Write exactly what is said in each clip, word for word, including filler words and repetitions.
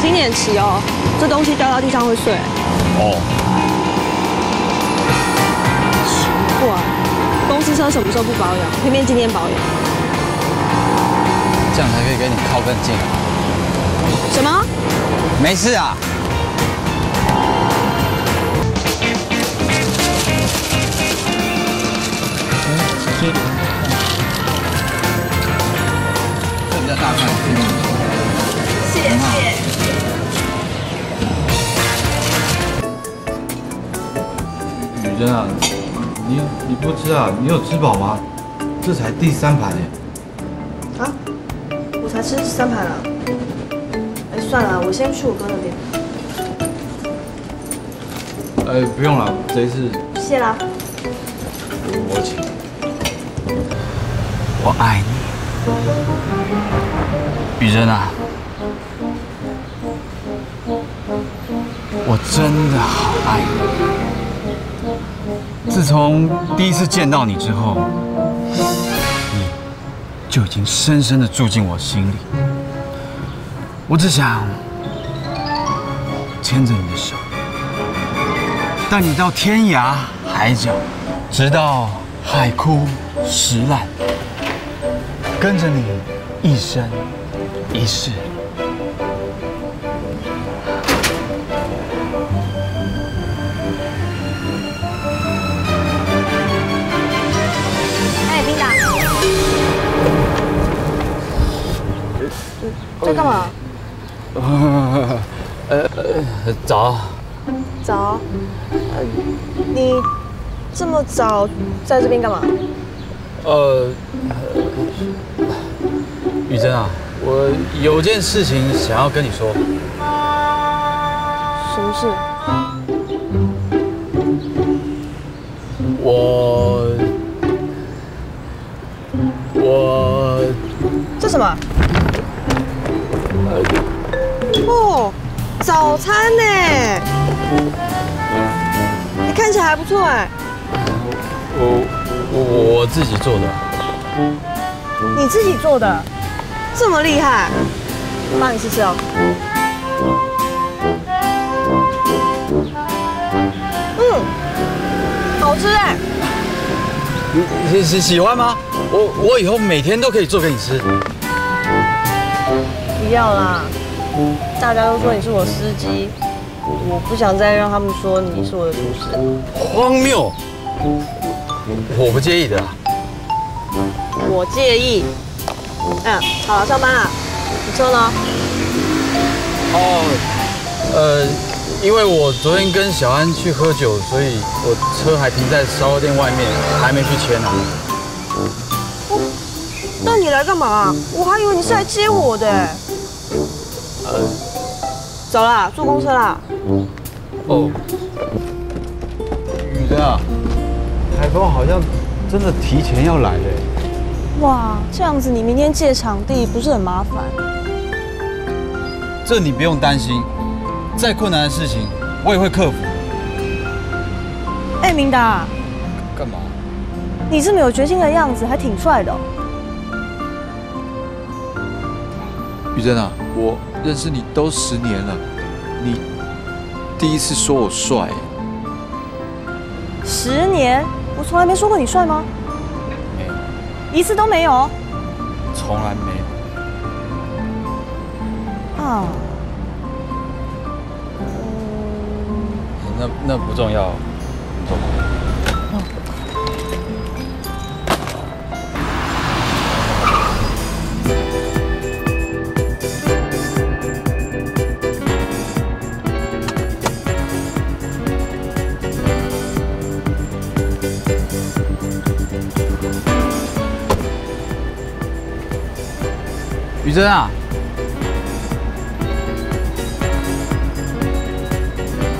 心点骑哦，这东西掉到地上会碎。哦。奇怪，公司车什么时候不保养，偏偏今天保养？这样才可以跟你靠更近。什么？没事啊。 大块，谢谢。雨珍啊，你你不吃啊？你有吃饱吗？这才第三盘哎。啊？我才吃三盘啊。哎，算了，我先去我哥那边。哎，不用了，这一次。谢啦。我请。我爱你。 雨珍啊，我真的好爱你。自从第一次见到你之后，你就已经深深的住进我心里。我只想牵着你的手，带你到天涯海角，直到海枯石烂。 跟着你一生一世。哎，冰达，在干嘛？呃，早。早。呃，你这么早在这边干嘛？呃。 雨珍啊，我有件事情想要跟你说。什么事？我我这什么？哦，早餐呢？你看起来还不错哎。我我我自己做的。 你自己做的，这么厉害，帮你试试哦。嗯，好吃哎。你喜喜欢吗？我我以后每天都可以做给你吃。不要啦，大家都说你是我司机，我不想再让他们说你是我的厨师。荒谬，我不介意的啦。 我介意。嗯，好了，上班了。你车呢？哦，呃，因为我昨天跟小安去喝酒，所以我车还停在烧肉店外面，还没去签呢。哦，那你来干嘛？我还以为你是来接我的。呃，走啦，坐公车啦。哦，雨的啊，台风好像真的提前要来了。 哇，这样子你明天借场地不是很麻烦？这你不用担心，再困难的事情我也会克服。哎，明达，干嘛？你这么有决心的样子，还挺帅的哦。雨珍啊，我认识你都十年了，你第一次说我帅。十年？我从来没说过你帅吗？ 一次都没有，从来没有。啊，那那不重要，走吧。雨珍啊，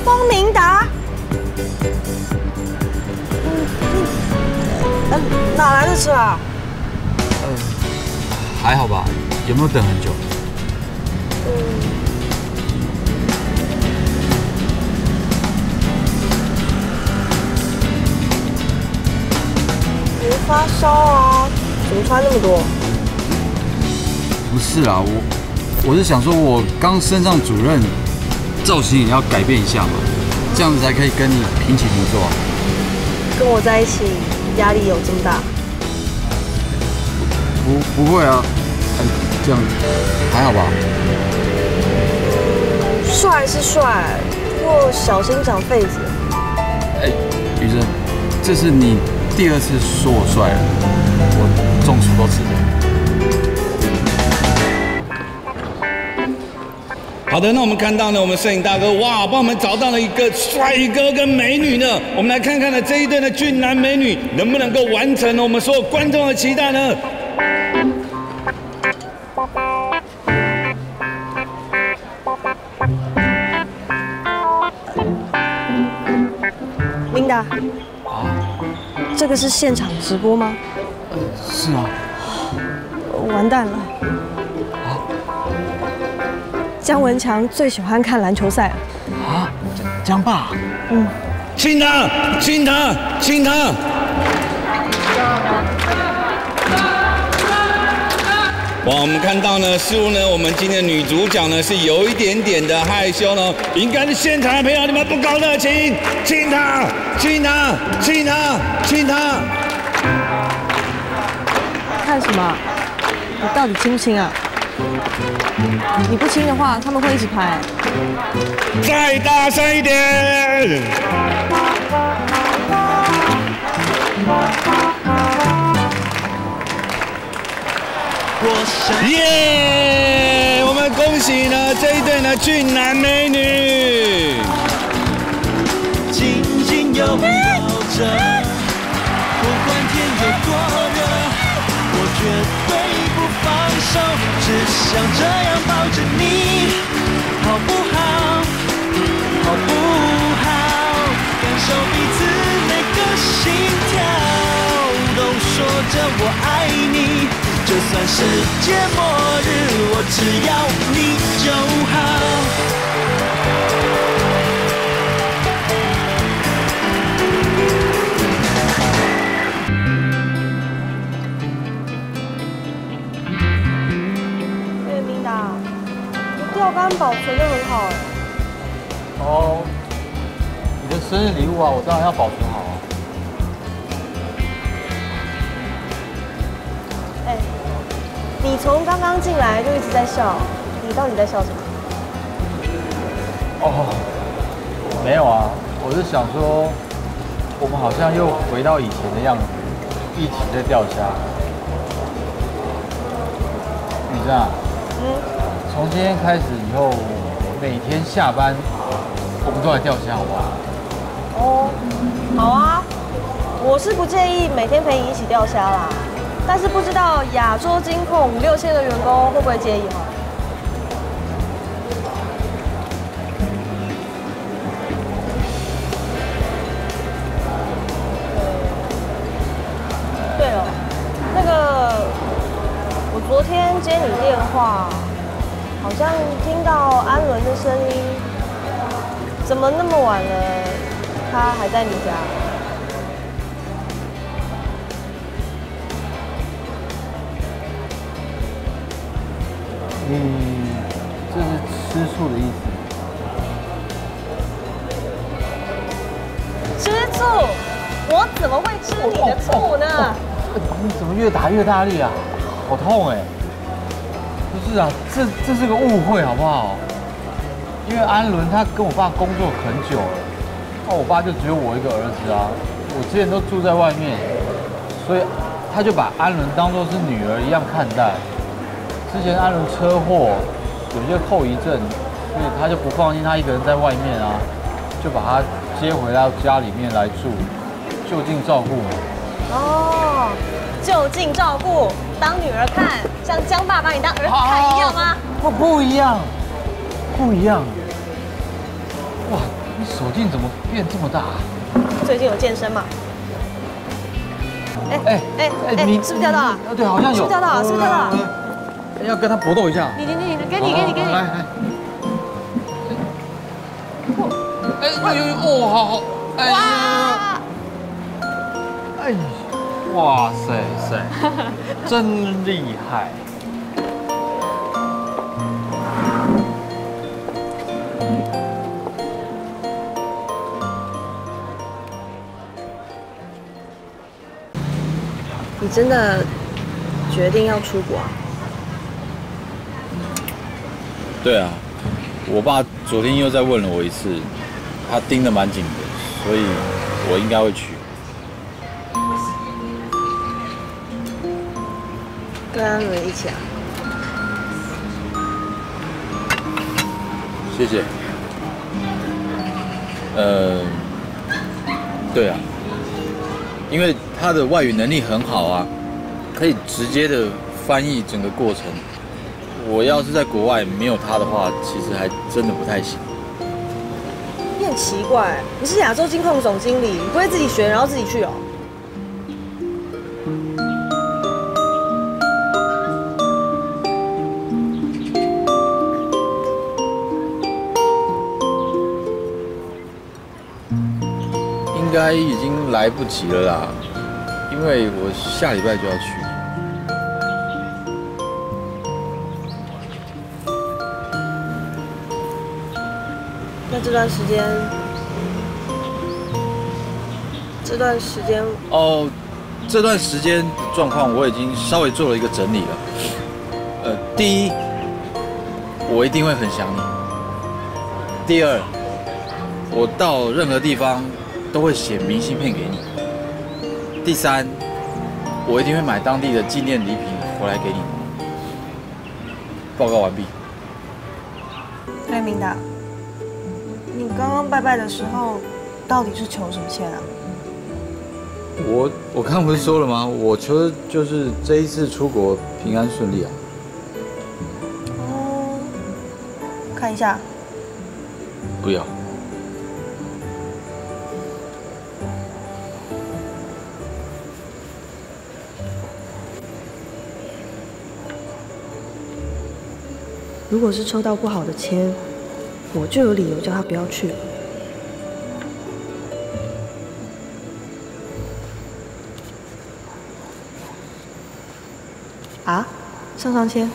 方明达，嗯，哪来的车啊？嗯，还好吧，有没有等很久？嗯，没发烧啊？怎么穿那么多？ 不是啦，我我是想说，我刚升上主任，造型也要改变一下嘛，这样子才可以跟你平起平坐。跟我在一起，压力有这么大？不，不会啊，这样还好吧？帅是帅，不过小心长痱子。哎，余生，这是你第二次说我帅了，我中暑都吃了。 好的，那我们看到呢，我们摄影大哥哇，帮我们找到了一个帅哥跟美女呢。我们来看看呢这一对的俊男美女能不能够完成呢我们所有观众的期待呢？琳达，啊，这个是现场直播吗？呃、是啊。完蛋了。 姜文强最喜欢看篮球赛了。啊，姜爸。嗯，亲他，亲他，亲他。哇，我们看到呢，似乎呢，我们今天的女主角呢是有一点点的害羞呢，应该是现场的朋友你们不搞热情，亲他，亲他，亲他，亲他。看什么？你到底亲不亲啊？ 你不亲的话，他们会一起拍。再大声一点！耶！我们恭喜呢这一对呢俊男美女。津津有味着，不管天有多热，我绝对不放手，只想这样抱着你，好不好？好不好？感受彼此每个心跳，都说着我爱你。就算世界末日，我只要你就好。 钓竿保存得很好哎。哦，你的生日礼物啊，我当然要保存好啊。哎，你从刚刚进来就一直在笑，你到底在笑什么？哦，没有啊，我是想说，我们好像又回到以前的样子，一起在钓虾。你这样。嗯。 从今天开始以后，每天下班我们都来钓虾，好不好？哦，好啊，我是不介意每天陪你一起钓虾啦，但是不知道亚洲金控五六千的员工会不会介意哈？对了，那个我昨天接你电话。 好像听到安伦的声音，怎么那么晚了？他还在你家？嗯，这是吃醋的意思。吃醋？我怎么会吃你的醋呢？哦哦哦、你怎么越打越大力啊？好痛哎！ 不是啊，这这是个误会，好不好？因为安伦他跟我爸工作很久了，那我爸就只有我一个儿子啊，我之前都住在外面，所以他就把安伦当作是女儿一样看待。之前安伦车祸有些后遗症，所以他就不放心他一个人在外面啊，就把他接回到家里面来住，就近照顾。哦，就近照顾。 当女儿看，像江爸把你当儿子看一样吗？不不一样，不一样。哇，你手劲怎么变这么大？最近有健身嘛？哎哎哎哎，你是不是掉到了？对，好像有。是不是掉到了？是不是掉到了？要跟他搏斗一下。你你你，给你给你给你。来来。哎呦呦哦，好好。哎呀！哎呀！ 哇塞塞，真厉害！真的决定要出国啊？对啊，我爸昨天又再问了我一次，他盯得蛮紧的，所以我应该会去。跟安伦一起啊？谢谢。呃，对啊。 因为他的外语能力很好啊，可以直接的翻译整个过程。我要是在国外没有他的话，其实还真的不太行。你很奇怪，你是亚洲金控总经理，你不会自己学然后自己去哦？应该已经。 来不及了啦，因为我下礼拜就要去。那这段时间，这段时间哦，这段时间的状况我已经稍微做了一个整理了。呃，第一，我一定会很想你；第二，我到任何地方。 都会写明信片给你。第三，我一定会买当地的纪念礼品回来给你。报告完毕。哎，明达，你刚刚拜拜的时候到底是求什么签啊？我我刚不是说了吗？我求的就是这一次出国平安顺利啊。哦，看一下。不要。 如果是抽到不好的签，我就有理由叫他不要去了。啊，上上签。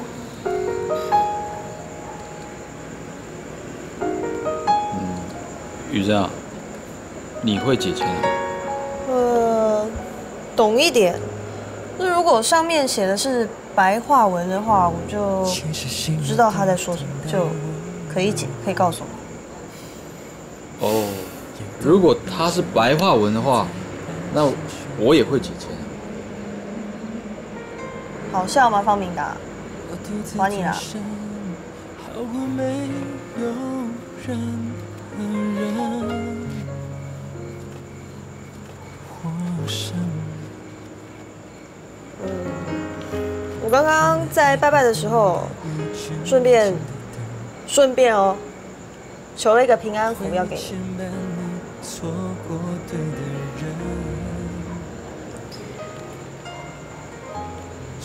嗯，雨珍啊，你会解签吗？呃，懂一点。那如果上面写的是。 白话文的话，我就知道他在说什么，就可以解，可以告诉我。哦，如果他是白话文的话，那我也会解签。好笑吗，方明达？还你啦！嗯 我刚刚在拜拜的时候，顺便顺便哦，求了一个平安符要给你。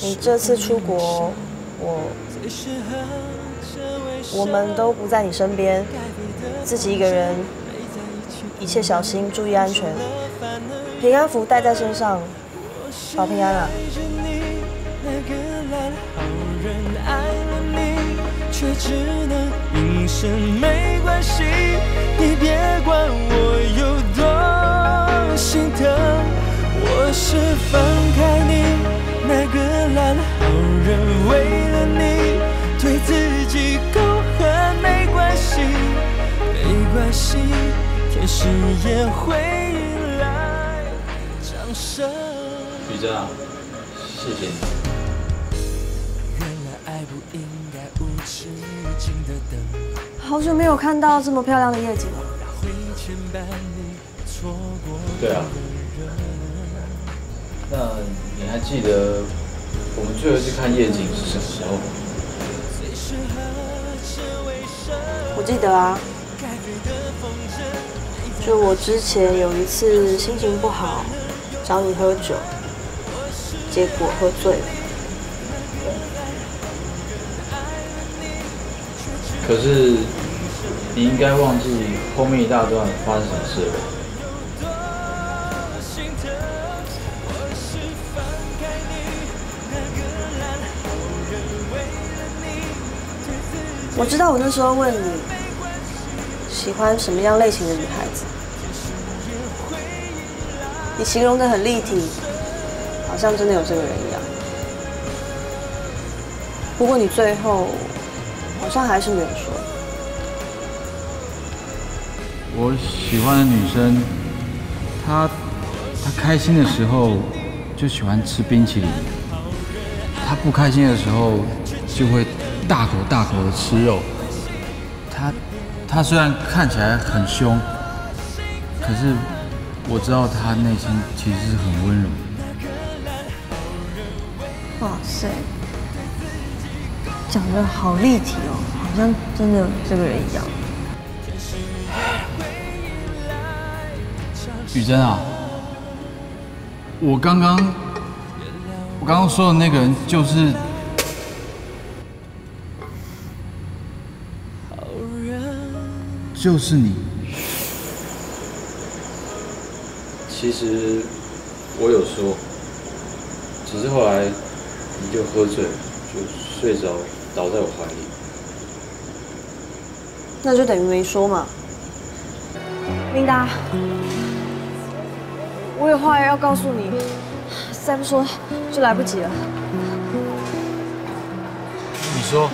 你这次出国，我我们都不在你身边，自己一个人，一切小心，注意安全。平安符带在身上，保平安啊！ 却只能隐身，没关系，你别管我有多心疼。我是放开你那个烂好人，为了你对自己够狠，没关系，没关系，天使也会迎来掌声。雨珍啊，谢谢你。 好久没有看到这么漂亮的夜景了。对啊，那你还记得我们最后一次看夜景是什么时候？我记得啊，就我之前有一次心情不好，找你喝酒，结果喝醉了。 可是，你应该忘记后面一大段发生什么事了。我知道我那时候问你喜欢什么样类型的女孩子，你形容得很立体，好像真的有这个人一样。不过你最后好像还是没有说。我喜欢的女生，她她开心的时候就喜欢吃冰淇淋，她不开心的时候就会大口大口的吃肉。她她虽然看起来很凶，可是我知道她内心其实是很温柔。哇塞！ 讲得好立体哦，好像真的这个人一样。雨珍啊，我刚刚我刚刚说的那个人就是。就是你。其实我有说，只是后来你就喝醉了，就睡着了。 倒在我怀里，那就等于没说嘛。琳达，我有话要告诉你，再不说就来不及了。你说，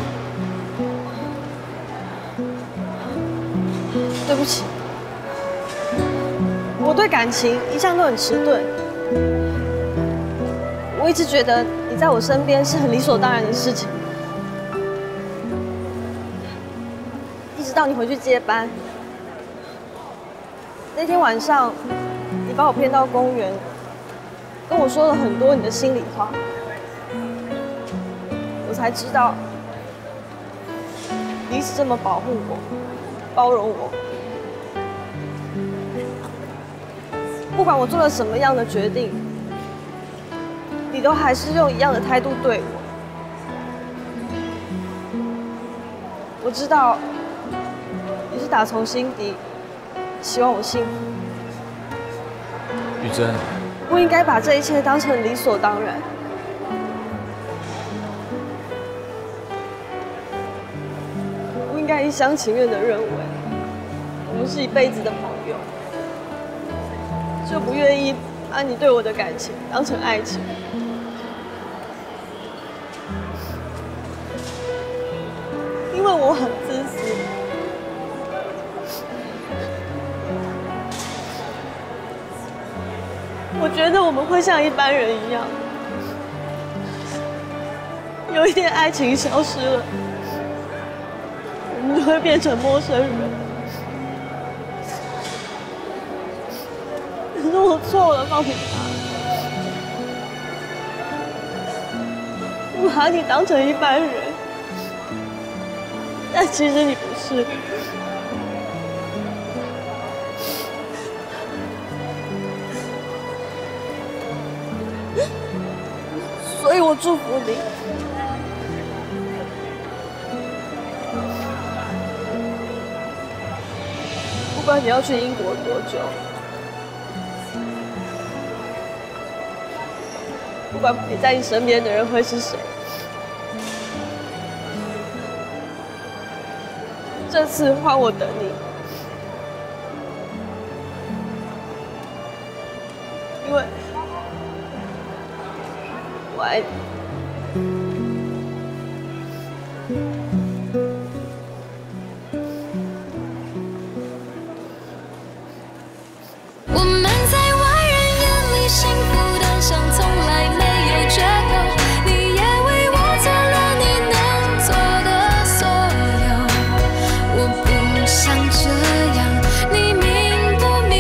对不起，我对感情一向都很迟钝，我一直觉得你在我身边是很理所当然的事情。 到你回去接班那天晚上，你把我骗到公园，跟我说了很多你的心里话，我才知道你一直这么保护我、包容我，不管我做了什么样的决定，你都还是用一样的态度对我。我知道。 你是打从心底希望我幸福，雨珍，不应该把这一切当成理所当然。不应该一厢情愿的认为我们是一辈子的朋友，就不愿意把你对我的感情当成爱情。因为我很自私。 我觉得我们会像一般人一样，有一天爱情消失了，我们会变成陌生人。可是我错了，放平他，我把你当成一般人，但其实你不是。 我祝福你，不管你要去英国多久，不管陪在你身边的人会是谁，这次换我等你，因为。 爱我们在外人眼里幸福的像从来没有缺口，你也为我做了你能做的所有。我不想这样，你明不明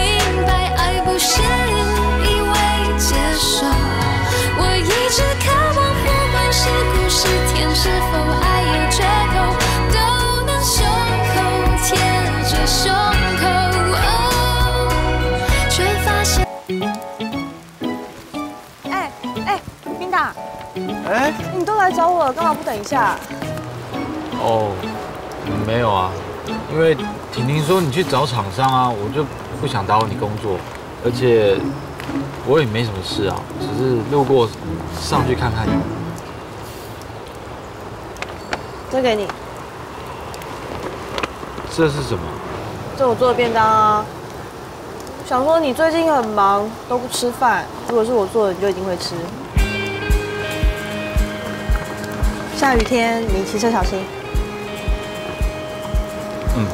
白？爱不是一味接受。 一直渴望，不管是苦是甜，是否爱有缺口，都能胸口贴着胸口，哦，却发现。哎哎，琳达，哎，你都来找我了，干嘛不等一下？哦，没有啊，因为婷婷说你去找厂商啊，我就不想打扰你工作，而且。 我也没什么事啊，只是路过，上去看看你。这给你。这是什么？这我做的便当啊。想说你最近很忙，都不吃饭。如果是我做的，你就一定会吃。下雨天你骑车小心。嗯。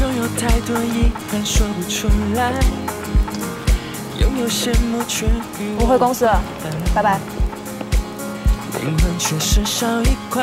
拥有太多遗憾说不出来，拥有羡慕却与我回公司了，拜拜。灵魂却是少一块。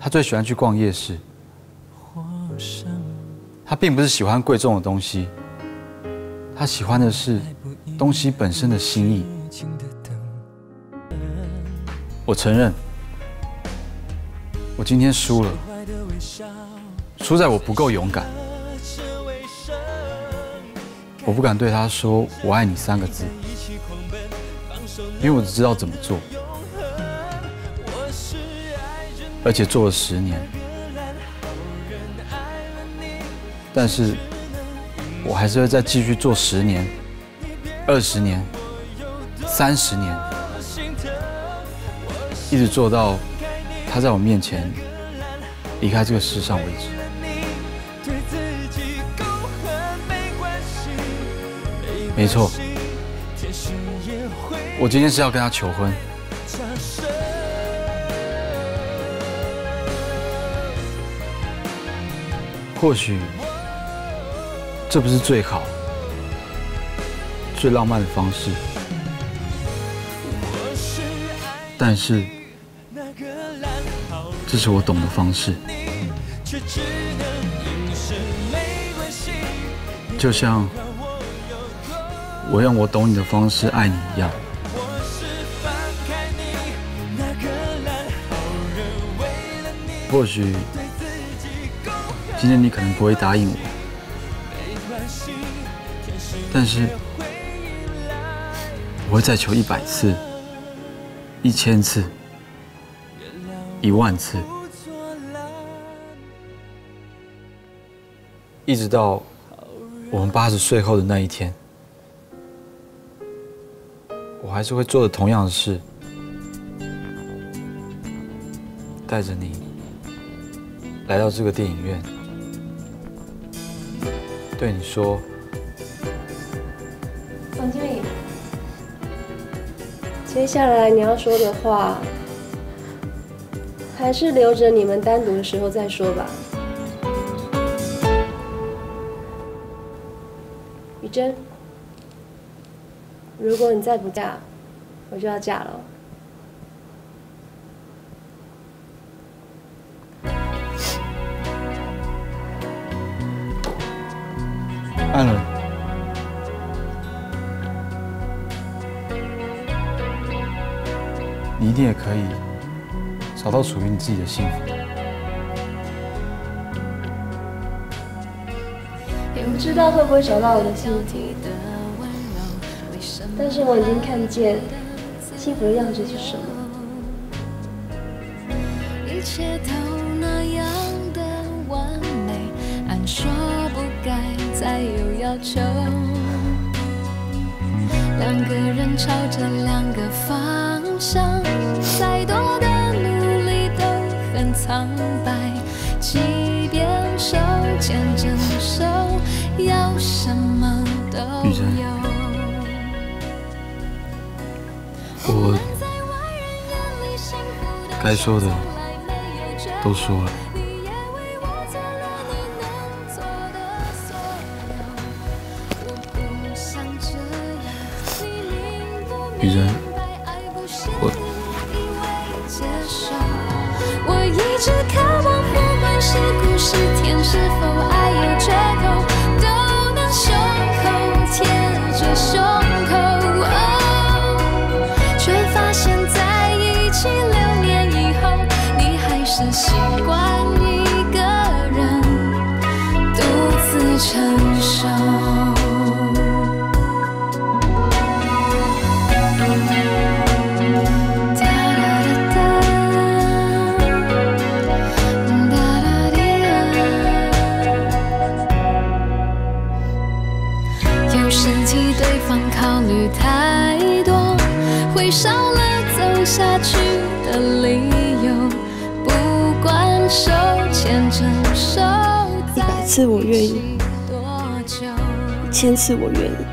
他最喜欢去逛夜市。他并不是喜欢贵重的东西，他喜欢的是东西本身的心意。我承认，我今天输了，输在我不够勇敢。我不敢对他说“我爱你”三个字，因为我只知道怎么做。 而且做了十年，但是我还是会再继续做十年、二十年、三十年，一直做到他在我面前离开这个世上为止。没错，我今天是要跟他求婚。 或许这不是最好、最浪漫的方式，但是这是我懂的方式。就像我用我懂你的方式爱你一样。 或许今天你可能不会答应我，但是我会再求一百次、一千次、一万次，一直到我们八十岁后的那一天，我还是会做的同样的事，带着你。 来到这个电影院，对你说：“总经理，接下来你要说的话，还是留着你们单独的时候再说吧。”雨珍，如果你再不嫁，我就要嫁了。 按了。你一定也可以找到属于你自己的幸福。也不知道会不会找到我的幸福，但是我已经看见幸福的样子是什么。一切都那样的完美，按说不该。 再有要求，两个人朝着两个方向，再多的努力都很苍白。即便手牵着手，要什么都有。我该说的都说了。 雨珍，我我一直渴望，不管是苦是甜，是否爱有缺口，都能胸口贴着胸口。哦，却发现在一起六年以后。一百次我愿意，一千次我愿意，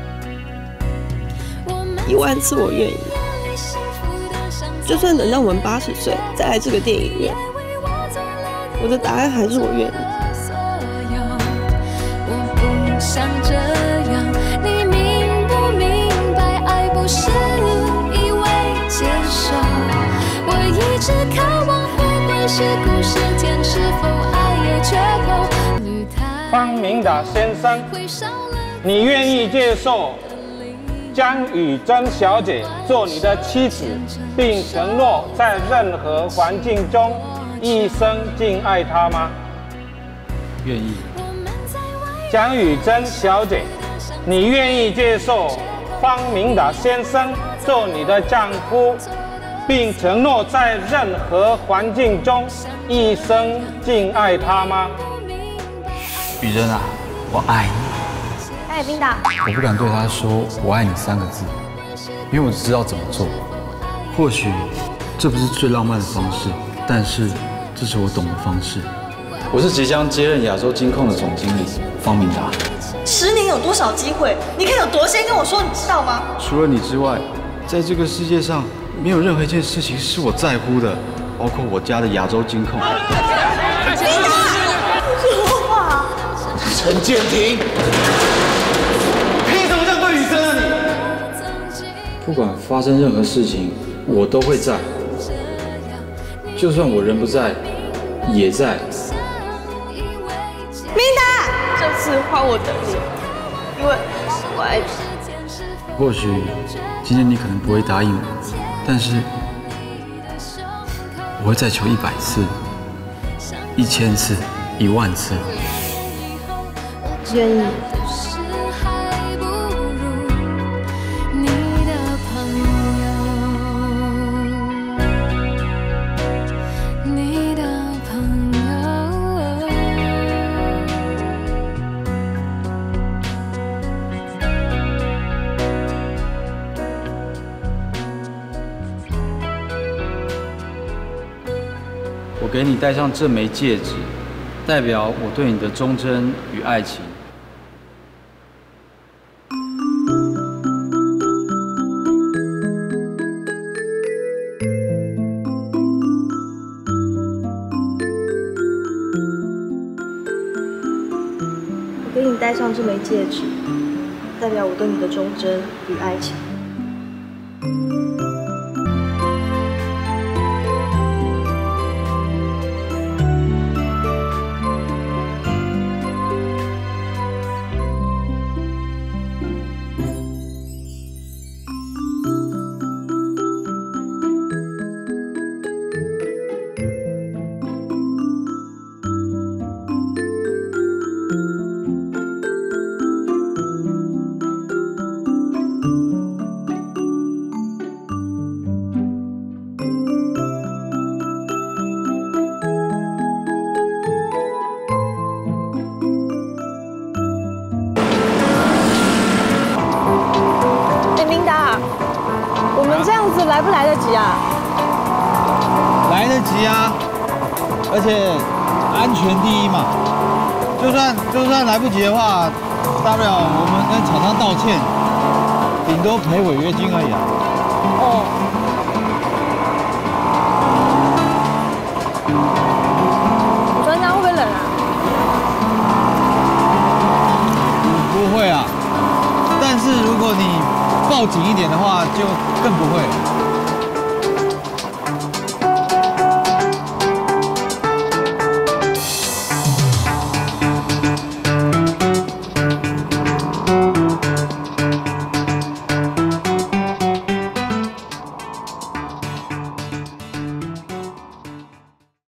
一万次我愿意。就算等到我们八十岁再来这个电影院，我的答案还是我愿意。 像这样，你明不明白？爱不是一味接受。我一直渴望，不管是故事间是否爱也缺口。方明达先生，你愿意接受江雨珍小姐做你的妻子，并承诺在任何环境中一生敬爱她吗？愿意。 江雨珍小姐，你愿意接受方明达先生做你的丈夫，并承诺在任何环境中一生敬爱他吗？雨珍啊，我爱你。哎，明达，我不敢对他说“我爱你”三个字，因为我知道怎么做。或许这不是最浪漫的方式，但是这是我懂的方式。 我是即将接任亚洲金控的总经理方明达。十年有多少机会？你可以有多先跟我说，你知道吗？除了你之外，在这个世界上没有任何一件事情是我在乎的，包括我家的亚洲金控。明达，说话。陈建平，凭什么这样对雨珍啊你？不管发生任何事情，我都会在，就算我人不在，也在。 明达，这次换我等你，因为我爱你。或许今天你可能不会答应我，但是我会再求一百次、一千次、一万次。愿意。我给你戴上这枚戒指，代表我对你的忠贞与爱情。我给你戴上这枚戒指，代表我对你的忠贞与爱情。 来不来得及啊？来得及啊！而且安全第一嘛。就算就算来不及的话，大不了我们跟厂商道歉，顶多赔违约金而已啊。哦。你穿这样会不会冷啊？不会啊，但是如果你抱紧一点的话，就更不会。